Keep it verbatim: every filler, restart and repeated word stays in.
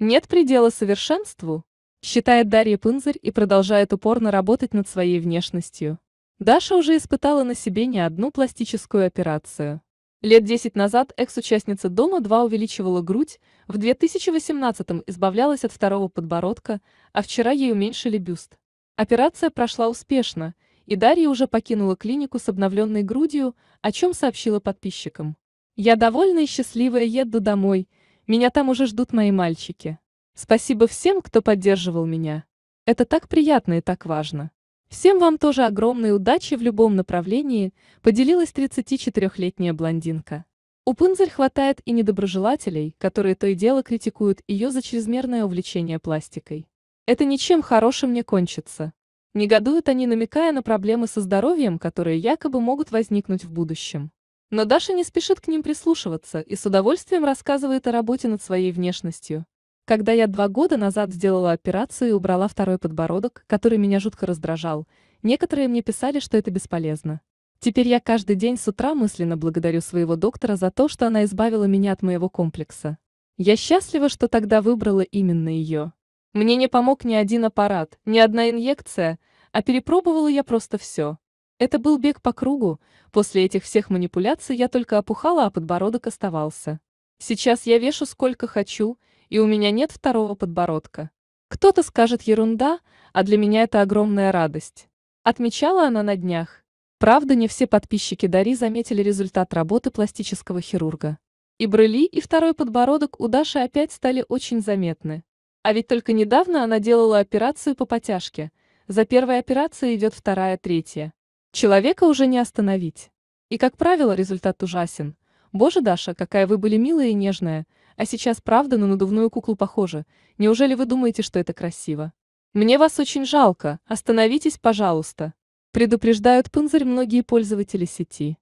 Нет предела совершенству, считает Дарья Пынзарь и продолжает упорно работать над своей внешностью. Даша уже испытала на себе не одну пластическую операцию. Лет десять назад экс-участница «Дома-два» увеличивала грудь, в две тысячи восемнадцатом избавлялась от второго подбородка, а вчера ей уменьшили бюст. Операция прошла успешно, и Дарья уже покинула клинику с обновленной грудью, о чем сообщила подписчикам. «Я довольна и счастливая еду домой. Меня там уже ждут мои мальчики. Спасибо всем, кто поддерживал меня. Это так приятно и так важно. Всем вам тоже огромной удачи в любом направлении», поделилась тридцатичетырёхлетняя блондинка. У Пынзарь хватает и недоброжелателей, которые то и дело критикуют ее за чрезмерное увлечение пластикой. «Это ничем хорошим не кончится», негодуют они, намекая на проблемы со здоровьем, которые якобы могут возникнуть в будущем. Но Даша не спешит к ним прислушиваться и с удовольствием рассказывает о работе над своей внешностью. «Когда я два года назад сделала операцию и убрала второй подбородок, который меня жутко раздражал, некоторые мне писали, что это бесполезно. Теперь я каждый день с утра мысленно благодарю своего доктора за то, что она избавила меня от моего комплекса. Я счастлива, что тогда выбрала именно ее. Мне не помог ни один аппарат, ни одна инъекция, а перепробовала я просто все. Это был бег по кругу, после этих всех манипуляций я только опухала, а подбородок оставался. Сейчас я вешу сколько хочу, и у меня нет второго подбородка. Кто-то скажет ерунда, а для меня это огромная радость», отмечала она на днях. Правда, не все подписчики Дарьи заметили результат работы пластического хирурга. И брыли, и второй подбородок у Даши опять стали очень заметны. А ведь только недавно она делала операцию по потяжке. За первой операцией идет вторая, третья. Человека уже не остановить. И, как правило, результат ужасен. «Боже, Даша, какая вы были милая и нежная, а сейчас правда на надувную куклу похожа. Неужели вы думаете, что это красиво? Мне вас очень жалко, остановитесь, пожалуйста», предупреждают Пынзарь многие пользователи сети.